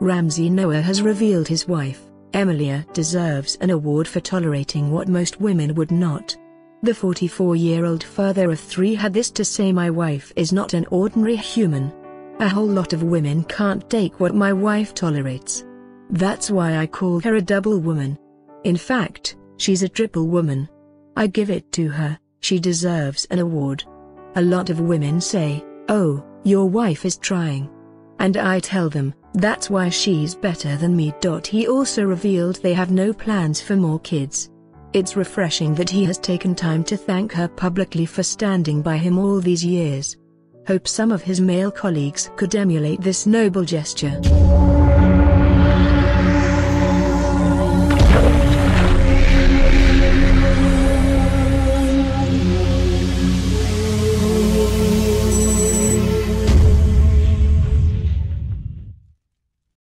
Ramsey Nouah has revealed his wife, Emilia, deserves an award for tolerating what most women would not. The 44-year-old father of three had this to say: "My wife is not an ordinary human. A whole lot of women can't take what my wife tolerates. That's why I call her a double woman. In fact, she's a triple woman. I give it to her, she deserves an award. A lot of women say, 'Oh, your wife is trying.' And I tell them, that's why she's better than me." He also revealed they have no plans for more kids. It's refreshing that he has taken time to thank her publicly for standing by him all these years. Hope some of his male colleagues could emulate this noble gesture.